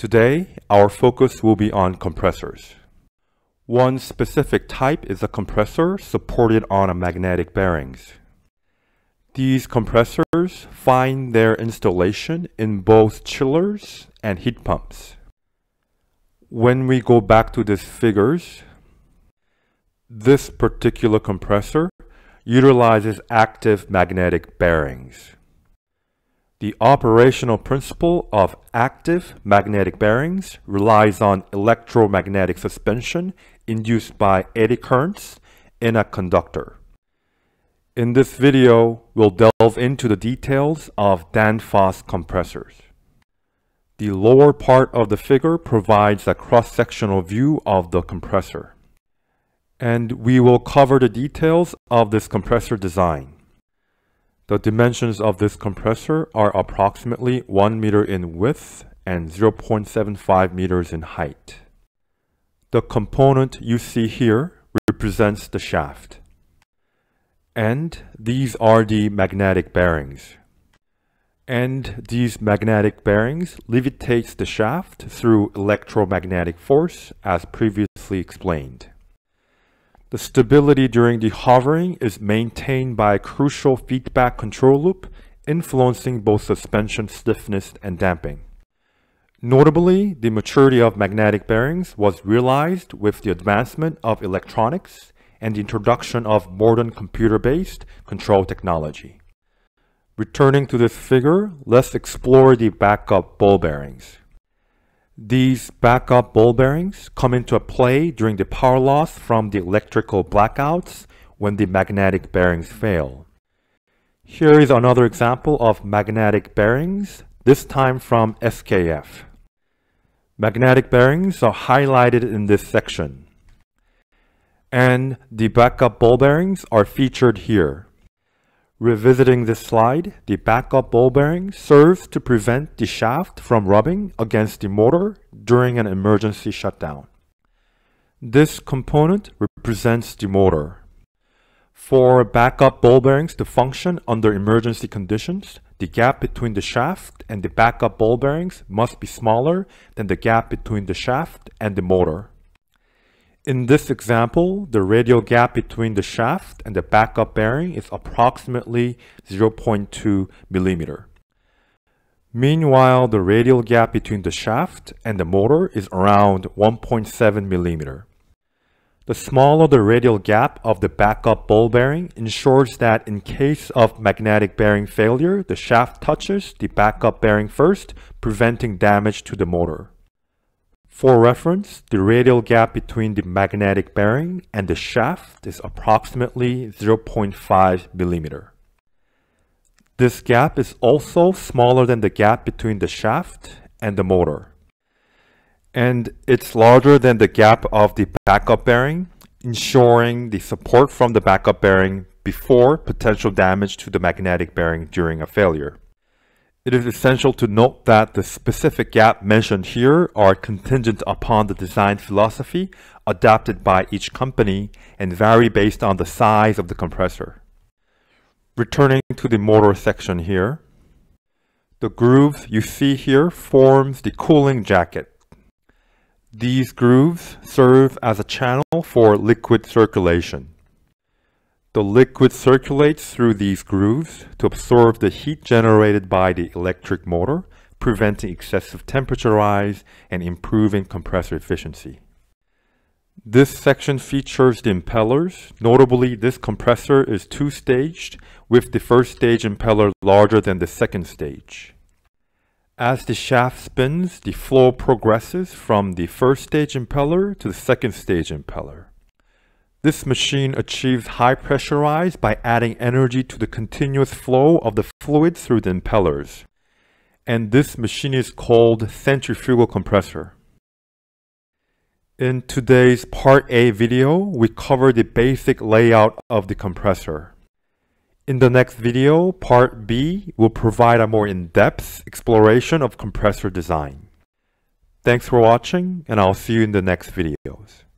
Today, our focus will be on compressors. One specific type is a compressor supported on a magnetic bearings. These compressors find their installation in both chillers and heat pumps. When we go back to these figures, this particular compressor utilizes active magnetic bearings. The operational principle of active magnetic bearings relies on electromagnetic suspension induced by eddy currents in a conductor. In this video, we'll delve into the details of Danfoss compressors. The lower part of the figure provides a cross-sectional view of the compressor. And we will cover the details of this compressor design. The dimensions of this compressor are approximately 1 meter in width and 0.75 meters in height. The component you see here represents the shaft. And these are the magnetic bearings. And these magnetic bearings levitate the shaft through electromagnetic force as previously explained. The stability during the hovering is maintained by a crucial feedback control loop, influencing both suspension stiffness and damping. Notably, the maturity of magnetic bearings was realized with the advancement of electronics and the introduction of modern computer-based control technology. Returning to this figure, let's explore the backup ball bearings. These backup ball bearings come into play during the power loss from the electrical blackouts when the magnetic bearings fail. Here is another example of magnetic bearings, this time from SKF. Magnetic bearings are highlighted in this section. And the backup ball bearings are featured here. Revisiting this slide, the backup ball bearing serves to prevent the shaft from rubbing against the motor during an emergency shutdown. This component represents the motor. For backup ball bearings to function under emergency conditions, the gap between the shaft and the backup ball bearings must be smaller than the gap between the shaft and the motor. In this example, the radial gap between the shaft and the backup bearing is approximately 0.2 millimeter. Meanwhile, the radial gap between the shaft and the motor is around 1.7 millimeter. The smaller the radial gap of the backup ball bearing ensures that in case of magnetic bearing failure, the shaft touches the backup bearing first, preventing damage to the motor. For reference, the radial gap between the magnetic bearing and the shaft is approximately 0.5 millimeter. This gap is also smaller than the gap between the shaft and the motor. And it's larger than the gap of the backup bearing, ensuring the support from the backup bearing before potential damage to the magnetic bearing during a failure. It is essential to note that the specific gap mentioned here are contingent upon the design philosophy adopted by each company and vary based on the size of the compressor. Returning to the motor section here, the grooves you see here forms the cooling jacket. These grooves serve as a channel for liquid circulation. The liquid circulates through these grooves to absorb the heat generated by the electric motor, preventing excessive temperature rise and improving compressor efficiency. This section features the impellers. Notably, this compressor is two-staged, with the first stage impeller larger than the second stage. As the shaft spins, the flow progresses from the first stage impeller to the second stage impeller. This machine achieves high pressure rise by adding energy to the continuous flow of the fluid through the impellers. And this machine is called centrifugal compressor. In today's Part A video, we cover the basic layout of the compressor. In the next video, Part B will provide a more in-depth exploration of compressor design. Thanks for watching, and I'll see you in the next videos.